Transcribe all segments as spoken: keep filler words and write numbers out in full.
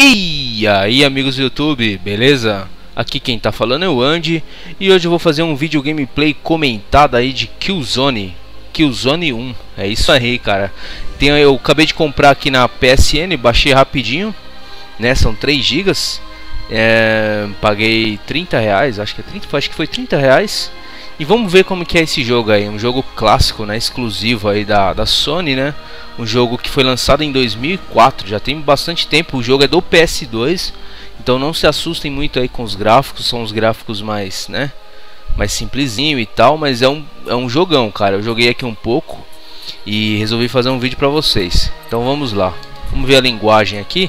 E aí, amigos do YouTube, beleza? Aqui quem tá falando é o Andy e hoje eu vou fazer um vídeo gameplay comentado aí de Killzone, Killzone um. É isso aí, cara. Tem, eu acabei de comprar aqui na P S N, baixei rapidinho, né? São três gigas. É, paguei trinta reais, acho que é trinta, acho que foi trinta reais. E vamos ver como que é esse jogo aí, um jogo clássico, né, exclusivo aí da, da Sony, né, um jogo que foi lançado em dois mil e quatro, já tem bastante tempo, o jogo é do P S dois, então não se assustem muito aí com os gráficos, são os gráficos mais, né, mais simplesinho e tal, mas é um, é um jogão, cara, eu joguei aqui um pouco e resolvi fazer um vídeo pra vocês, então vamos lá, vamos ver a linguagem aqui,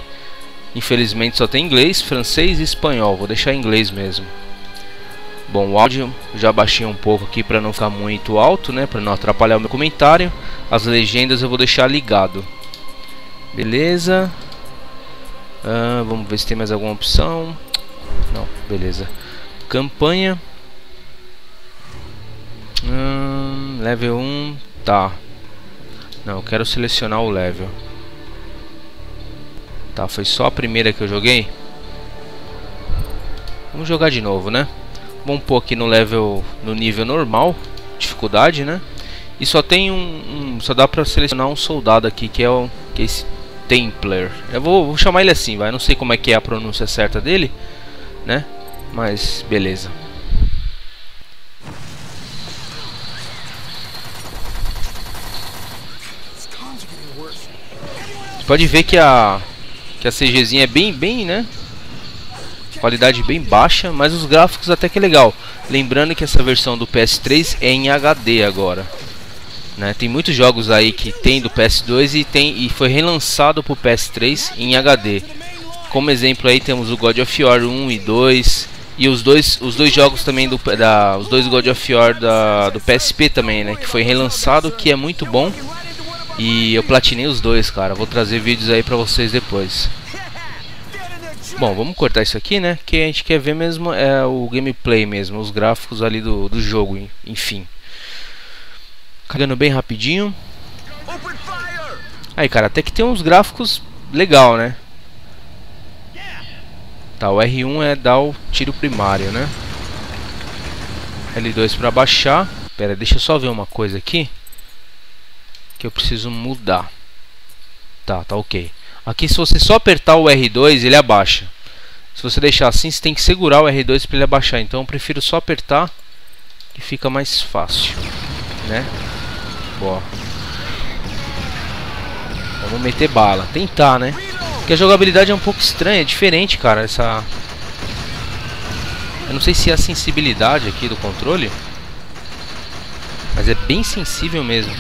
infelizmente só tem inglês, francês e espanhol, vou deixar em inglês mesmo. Bom, o áudio já baixei um pouco aqui para não ficar muito alto, né, para não atrapalhar o meu comentário. As legendas eu vou deixar ligado. Beleza. Ah, vamos ver se tem mais alguma opção. Não, beleza. Campanha. Hum, level um, tá. Não, eu quero selecionar o level. Tá, foi só a primeira que eu joguei. Vamos jogar de novo, né? Vamos pôr aqui no level, no nível normal, dificuldade, né? E só tem um, um só dá pra selecionar um soldado aqui, que é o que é esse Templar. Eu vou, vou chamar ele assim, vai. Não sei como é que é a pronúncia certa dele, né? Mas beleza. Você pode ver que a que a CGzinha é bem, bem, né? Qualidade bem baixa, mas os gráficos até que é legal. Lembrando que essa versão do P S três é em H D agora, né? Tem muitos jogos aí que tem do P S dois e tem e foi relançado pro P S três em H D. Como exemplo aí temos o God of War um e dois e os dois os dois jogos também do da os dois God of War da do P S P também, né, que foi relançado, que é muito bom. E eu platinei os dois, cara. Vou trazer vídeos aí para vocês depois. Bom, vamos cortar isso aqui, né? Que a gente quer ver mesmo é o gameplay mesmo, os gráficos ali do, do jogo, enfim. Cagando bem rapidinho. Aí, cara, até que tem uns gráficos legal, né? Tá, o R um é dar o tiro primário, né? L dois pra baixar. Pera, deixa eu só ver uma coisa aqui que eu preciso mudar. Tá, tá ok. Aqui, se você só apertar o R dois, ele abaixa. Se você deixar assim, você tem que segurar o R dois para ele abaixar. Então eu prefiro só apertar, que fica mais fácil, né? Boa. Vamos meter bala, tentar, né? Porque a jogabilidade é um pouco estranha, é diferente, cara. Essa, eu não sei se é a sensibilidade aqui do controle, mas é bem sensível mesmo.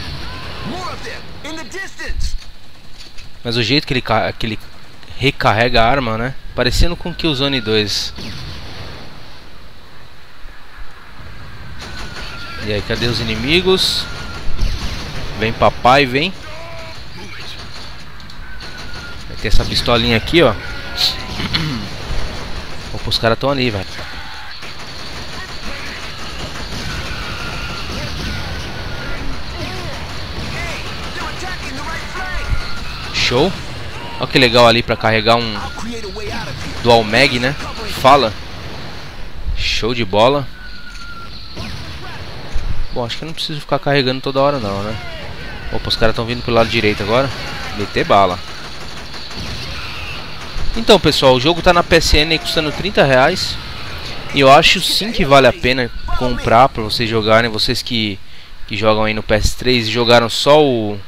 Mas o jeito que ele, que ele recarrega a arma, né? Parecendo com Killzone dois. E aí, cadê os inimigos? Vem papai, vem. Vai ter essa pistolinha aqui, ó. Opa, os caras estão ali, velho. Show. Olha que legal ali pra carregar um Dual Mag, né? Fala. Show de bola. Bom, acho que eu não preciso ficar carregando toda hora não, né? Opa, os caras estão vindo pelo lado direito agora. Meter bala. Então, pessoal, o jogo tá na P S N aí custando trinta reais. E eu acho sim que vale a pena comprar pra vocês jogarem. Vocês que, que jogam aí no P S três e jogaram só o...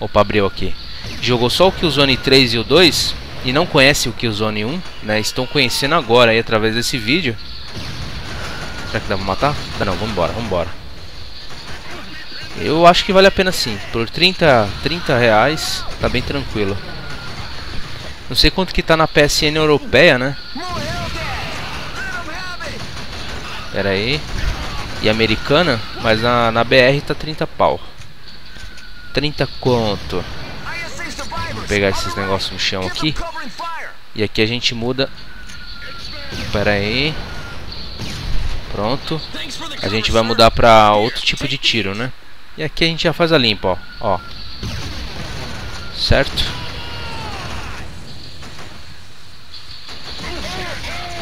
Opa, abriu aqui. Jogou só o Killzone três e o dois e não conhece o Killzone um, né? Estão conhecendo agora aí através desse vídeo. Será que dá pra matar? Tá, não, vambora, vambora. Eu acho que vale a pena sim. Por trinta reais tá bem tranquilo. Não sei quanto que tá na P S N europeia, né? Pera aí. E americana, mas na, na B R tá trinta pau. trinta conto. Vou pegar esses negócios no chão aqui. E aqui a gente muda. Pera aí. Pronto. A gente vai mudar pra outro tipo de tiro, né? E aqui a gente já faz a limpa, ó. Ó. Certo?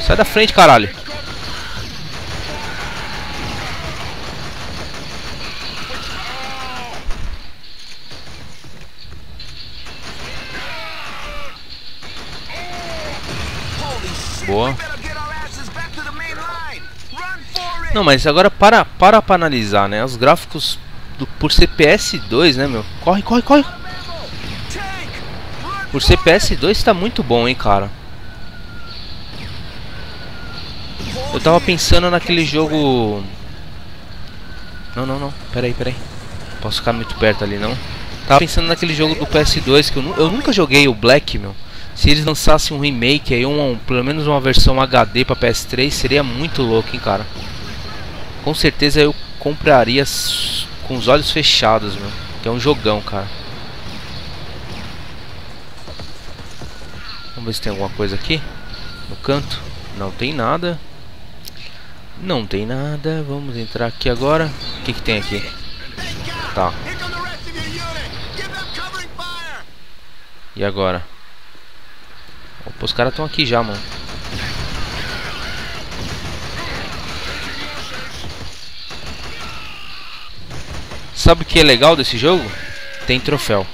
Sai da frente, caralho. Boa. Não, mas agora para, para pra analisar, né? Os gráficos do, por ser P S dois, né, meu? Corre, corre, corre! Por ser P S dois tá muito bom, hein, cara? Eu tava pensando naquele jogo... Não, não, não. Peraí, peraí. Posso ficar muito perto ali, não? Tava pensando naquele jogo do P S dois que eu, nu eu nunca joguei, o Black, meu. Se eles lançassem um remake aí, um, pelo menos uma versão H D pra P S três, seria muito louco, hein, cara? Com certeza eu compraria com os olhos fechados, meu. Que é um jogão, cara. Vamos ver se tem alguma coisa aqui. No canto. Não tem nada. Não tem nada. Vamos entrar aqui agora. O que que tem aqui? Tá. E agora? Opa, os caras estão aqui já, mano. Sabe o que é legal desse jogo? Tem troféu.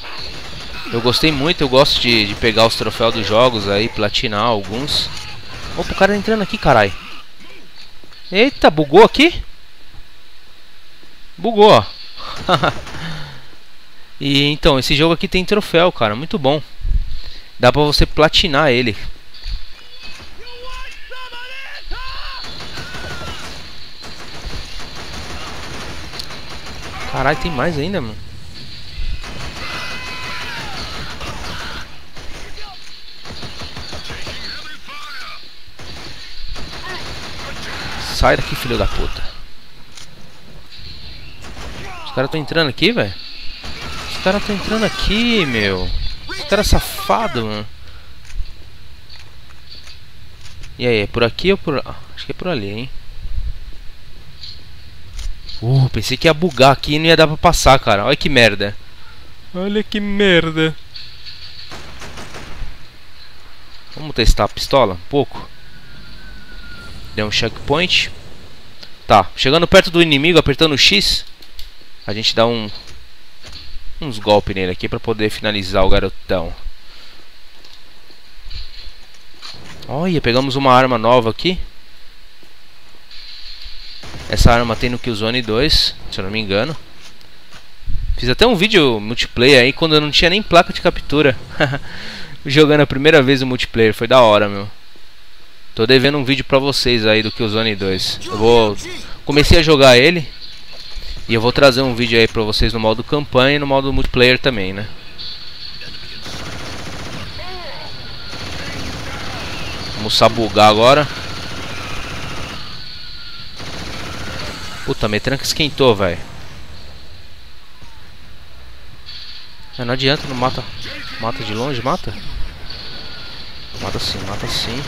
Eu gostei muito, eu gosto de, de pegar os troféus dos jogos aí, platinar alguns. Opa, o cara entrando aqui, carai. Eita, bugou aqui? Bugou, ó. E então, esse jogo aqui tem troféu, cara, muito bom. Dá pra você platinar ele. Caralho, tem mais ainda, mano. Sai daqui, filho da puta. Os caras estão entrando aqui, velho. Os caras estão entrando aqui, meu. Esse cara é safado, mano. E aí, é por aqui ou por... Acho que é por ali, hein. Uh, pensei que ia bugar aqui e não ia dar pra passar, cara. Olha que merda. Olha que merda. Vamos testar a pistola um pouco. Deu um checkpoint. Tá, chegando perto do inimigo, apertando o X, a gente dá um... uns golpes nele aqui pra poder finalizar o garotão. Olha, pegamos uma arma nova aqui. Essa arma tem no Killzone dois, se eu não me engano. Fiz até um vídeo multiplayer aí quando eu não tinha nem placa de captura. Jogando a primeira vez o multiplayer, foi da hora, meu. Tô devendo um vídeo pra vocês aí do Killzone dois. Eu vou... comecei a jogar ele. E eu vou trazer um vídeo aí pra vocês no modo campanha e no modo multiplayer também, né? Vamos sabugar agora. Puta, a metranca esquentou, velho. Não adianta, não mata. Mata de longe, mata? Mata sim, mata sim.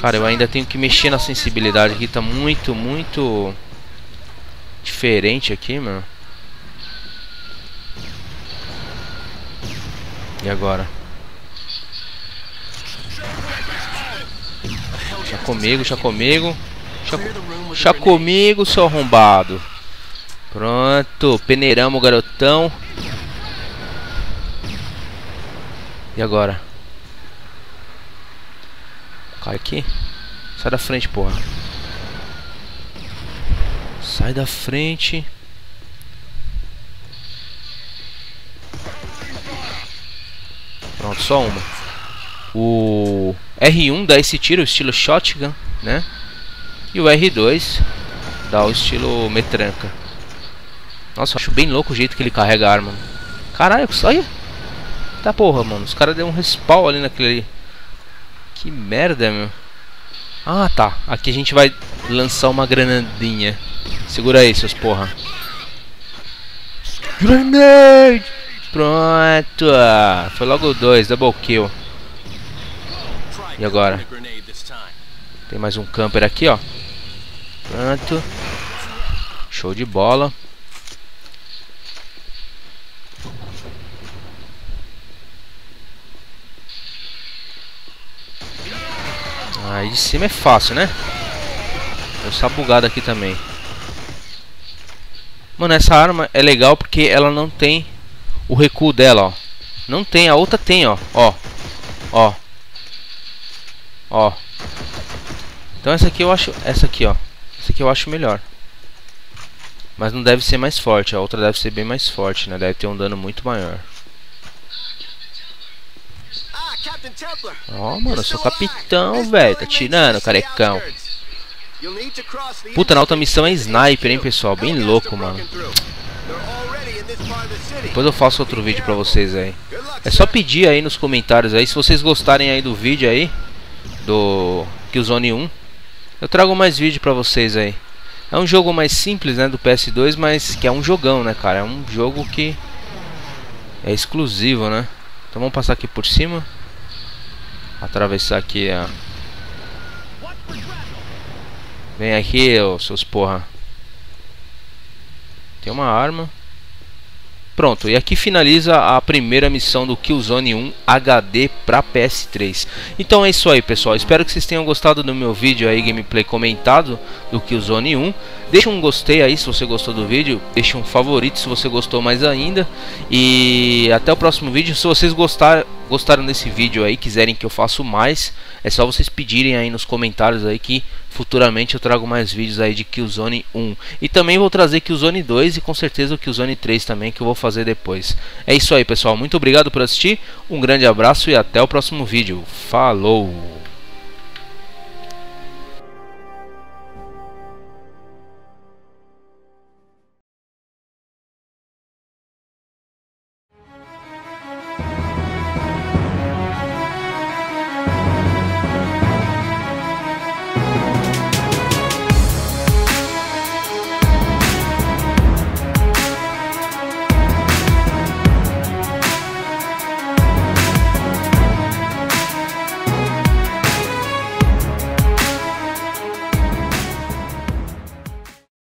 Cara, eu ainda tenho que mexer na sensibilidade aqui. Tá muito, muito diferente aqui, mano. E agora? Já comigo, já comigo. Já comigo, seu arrombado. Pronto, peneiramos o garotão. E agora? Cai aqui. Sai da frente, porra. Sai da frente. Pronto, só uma. O R um dá esse tiro, estilo shotgun, né? E o R dois dá o estilo metranca. Nossa, eu acho bem louco o jeito que ele carrega a arma. Caralho, olha. Tá porra, mano. Os caras deu um respawn ali naquele ali. Que merda, meu. Ah, tá. Aqui a gente vai lançar uma granadinha. Segura aí, seus porra. Grenade! Pronto. Foi logo dois. Double kill. E agora? Tem mais um camper aqui, ó. Pronto. Show de bola. Aí de cima é fácil, né? Eu só bugado aqui também. Mano, essa arma é legal porque ela não tem o recuo dela, ó. Não tem, a outra tem, ó. Ó. Ó. Ó. Então essa aqui eu acho... Essa aqui, ó. Essa aqui eu acho melhor. Mas não deve ser mais forte. A outra deve ser bem mais forte, né? Deve ter um dano muito maior. Ó, oh, mano, eu sou capitão, velho. Tá tirando, carecão. Puta, na outra missão é sniper, hein, pessoal. Bem louco, mano. Depois eu faço outro vídeo pra vocês aí. É só pedir aí nos comentários aí. Se vocês gostarem aí do vídeo aí, do Killzone um, eu trago mais vídeo pra vocês aí. É um jogo mais simples, né, do P S dois, mas que é um jogão, né, cara. É um jogo que é exclusivo, né. Então vamos passar aqui por cima. Atravessar aqui a... Vem aqui, ô, seus porra. Tem uma arma. Pronto, e aqui finaliza a primeira missão do Killzone um H D para P S três. Então é isso aí, pessoal. Espero que vocês tenham gostado do meu vídeo aí, gameplay comentado do Killzone um. Deixa um gostei aí se você gostou do vídeo. Deixa um favorito se você gostou mais ainda. E até o próximo vídeo. Se vocês gostaram, gostaram desse vídeo aí, quiserem que eu faça mais, é só vocês pedirem aí nos comentários aí que futuramente eu trago mais vídeos aí de Killzone um. E também vou trazer Killzone dois e com certeza o Killzone três também, que eu vou fazer depois. É isso aí, pessoal. Muito obrigado por assistir. Um grande abraço e até o próximo vídeo. Falou!